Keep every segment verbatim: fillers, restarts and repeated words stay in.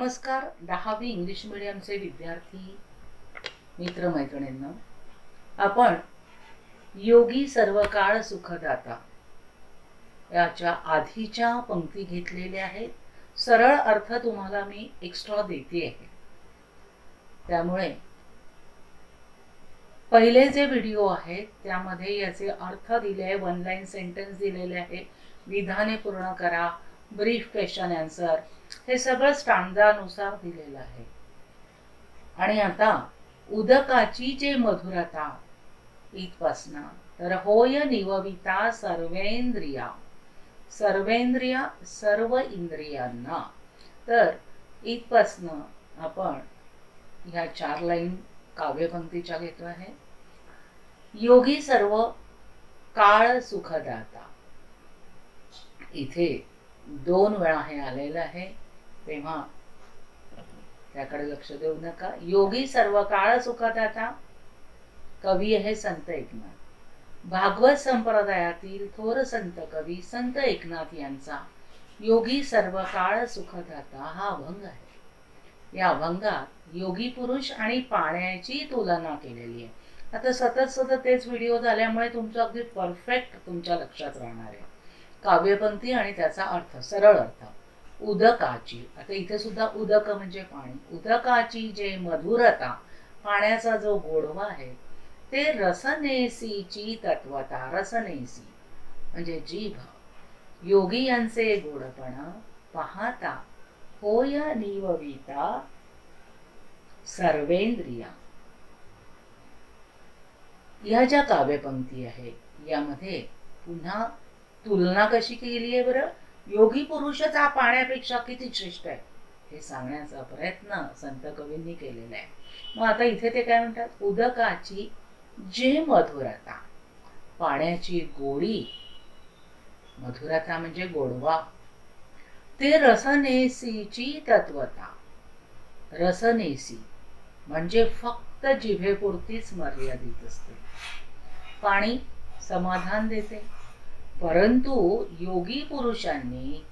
नमस्कार दहावी English medium चे विद्यार्थी मित्र मैत्रिणींनो, आपण योगी सर्वकाळ सुखदाता याच्या आधीच्या पंक्ती घेतलेल्या आहेत। सरळ अर्थ तुम्हाला मी एक्स्ट्रा देते आहे, त्यामुळे पहिले जे व्हिडिओ आहेत त्यामध्ये याचे अर्थ दिले आहे, वन लाइन सेंटेंस दिलेले आहे, विधाने पूर्ण करा, ब्रीफ क्वेश्चन आन्सर हे सगळं स्टँडानुसार दिलेलं आहे। आणि आता उदकाची जे मधुरता इतपासना तर होय निवविता सर्वेंद्रिया सर्वेंद्रिया सर्व इंद्रियांना, तर इतपासना आपण ह्या चार लाइन काव्यपंक्तीच्या घेतो आहे। योगी सर्व काळ सुखदाता, इथे दोन वेळा हे आलेलं आहे तेव्हा त्याकडे लक्ष देऊ नका। योगी सर्वकाळ सुखदाता कवी आहे संत एकनाथ। भागवत संप्रदायातील थोर संत कवी संत एकनाथ यांचा योगी सर्वकाळ सुखदाता हा अभंग आहे। या अभंगात योगी पुरुष आणि पाण्याची तुलना केलेली आहे। आता सतत सतत तेच व्हिडिओ झाल्यामुळे तुमचं अगदी परफेक्ट तुमच्या लक्षात राहणार आहे काव्यपंक्ती आणि त्याचा अर्थ, सरळ अर्थ। उदकाची, आता इथे सुद्धा उदक म्हणजे पाणी, उदकाची जे मधुरता पाण्याचा जो गोडवा आहे ते रसनेसीची तत्वता, रसनेसी म्हणजे जीभ, योगी यांचे गोडपणा पाहता होय निवविता सर्वेंद्रिया। या ज्या काव्यपंक्ती आहे यामध्ये पुन्हा तुलना कशी केली आहे बरं, योगी पुरुषच हा पाण्यापेक्षा किती श्रेष्ठ आहे हे सांगण्याचा प्रयत्न संत कवींनी केलेला आहे। मग आता इथे ते काय म्हणतात, उदकाची जे मधुरता, पाण्याची गोडी, मधुरता म्हणजे गोडवा, ते रसनेसीची तत्वता, रसनेसी म्हणजे फक्त जिभेपुरतीच मर्यादित असते। पाणी समाधान देते, परंतु योगी पुरुषांनी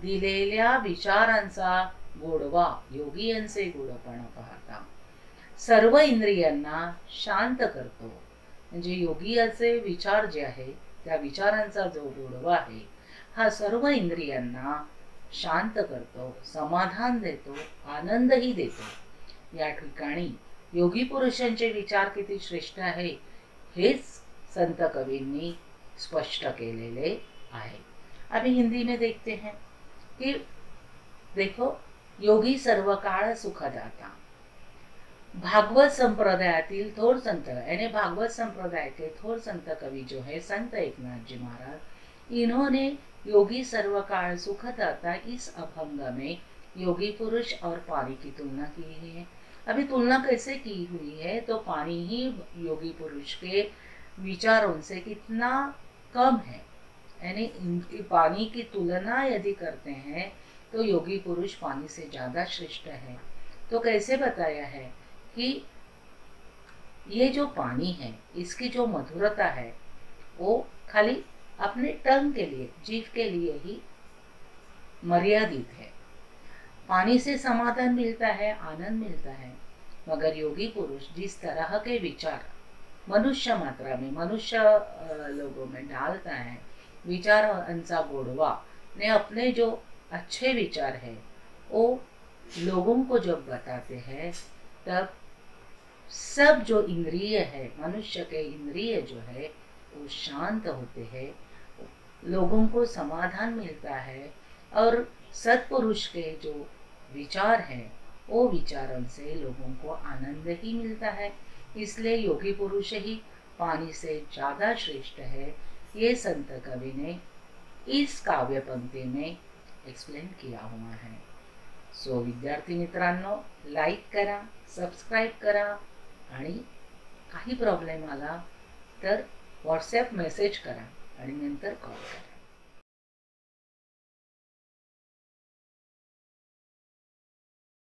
दिलेल्या विचारांचा गोडवा, योगी यांचे गोडपणा पाहता सर्व इंद्रियांना शांत करतो। म्हणजे योगीचे विचार जे आहे त्या विचारांचा जो गोडवा आहे हा सर्व इंद्रियांना शांत करतो, समाधान देतो, आनंदही देतो। या ठिकाणी योगी पुरुषांचे विचार किती श्रेष्ठ आहे हेच संत कवींनी स्पष्ट केलेले आहे। अभी हिंदी में देखते हैं कि देखो, योगी सर्वकाळ सुखदाता। भागवत संप्रदायातील थोर संत यानी भागवत संप्रदाय के थोर संत कवि जो है संत एकनाथ जी महाराज, इन्होंने योगी सर्वकाळ सुखदाता इस अभंग में योगी पुरुष और पानी की तुलना की है। अभी तुलना कैसे की हुई है, तो पानी ही योगी पुरुष के विचारों से कितना कम है, यानी इनकी पानी की तुलना यदि करते हैं तो योगी पुरुष पानी से ज्यादा श्रेष्ठ है। तो कैसे बताया है कि ये जो पानी है इसकी जो मधुरता है वो खाली अपने टंग के लिए, जीव के लिए ही मर्यादित है। पानी से समाधान मिलता है, आनंद मिलता है, मगर योगी पुरुष जिस तरह के विचार मनुष्य मात्रा में, मनुष्य लोगों में डालता है, विचार अंसा गोडवा ने अपने जो अच्छे विचार है वो लोगों को जब बताते हैं तब सब जो इंद्रिय है, मनुष्य के इंद्रिय जो है वो शांत होते हैं, लोगों को समाधान मिलता है और सत्पुरुष के जो विचार हैं वो विचारों से लोगों को आनंद ही मिलता है। इसलिए योगी पुरुष ही पानी से ज्यादा श्रेष्ठ है, ये संत कवि ने इस काव्य पंक्ति में एक्सप्लेन किया हुआ है। सो विद्यार्थी मित्रांनो, लाइक करा, सबस्क्राइब करा आणि काही प्रॉब्लेम आला तर व्हॉट्सॲप मेसेज करा आणि नंतर कॉल करा।